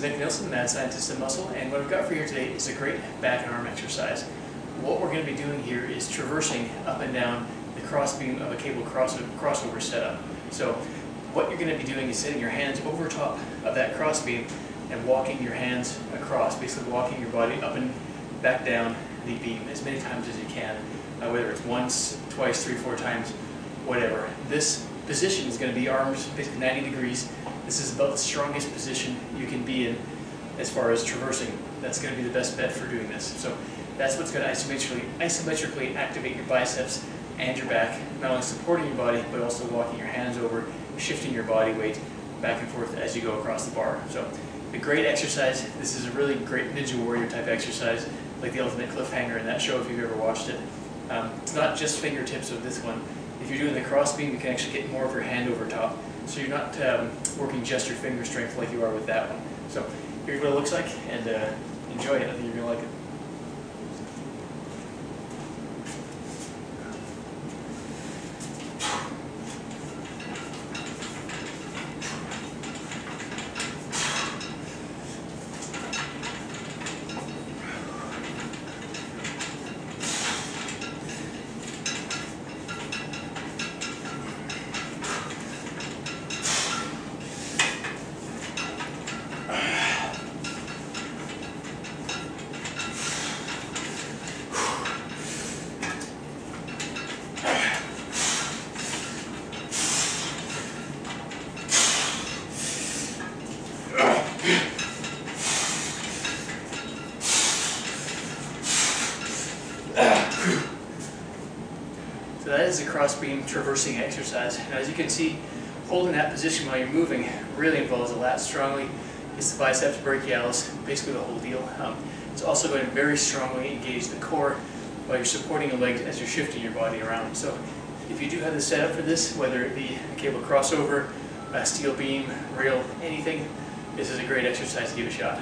is Nick Nilsson, Mad Scientist of Muscle, and what I've got for you today is a great back and arm exercise. What we're going to be doing here is traversing up and down the crossbeam of a cable crossover setup. So what you're going to be doing is sitting your hands over top of that crossbeam and walking your hands across, basically walking your body up and back down the beam as many times as you can, whether it's once, twice, three, four times, whatever. This position is going to be arms basically 90 degrees. This is about the strongest position you can be in as far as traversing. That's going to be the best bet for doing this. So that's what's going to isometrically activate your biceps and your back, not only supporting your body, but also walking your hands over, shifting your body weight back and forth as you go across the bar. So a great exercise. This is a really great Ninja Warrior type exercise, like the ultimate cliffhanger in that show if you've ever watched it. It's not just fingertips of this one. If you're doing the crossbeam, you can actually get more of your hand over top, so you're not working just your finger strength like you are with that one. So here's what it looks like, and enjoy it. I think you're going to like it. So that is a crossbeam traversing exercise. Now, as you can see, holding that position while you're moving really involves the lats strongly. It's the biceps, brachialis, basically the whole deal. It's also going to very strongly engage the core while you're supporting your legs as you're shifting your body around. So if you do have the setup for this, whether it be a cable crossover, a steel beam, rail, anything, this is a great exercise to give a shot.